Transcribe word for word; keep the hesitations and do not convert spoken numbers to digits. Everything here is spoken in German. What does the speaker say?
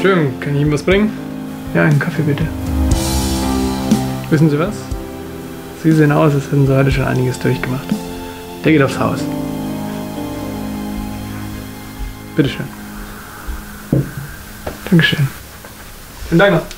Schön, kann ich Ihnen was bringen? Ja, einen Kaffee bitte. Wissen Sie was? Sie sehen aus, als hätten Sie heute schon einiges durchgemacht. Der geht aufs Haus. Bitteschön. Dankeschön. Vielen Dank noch.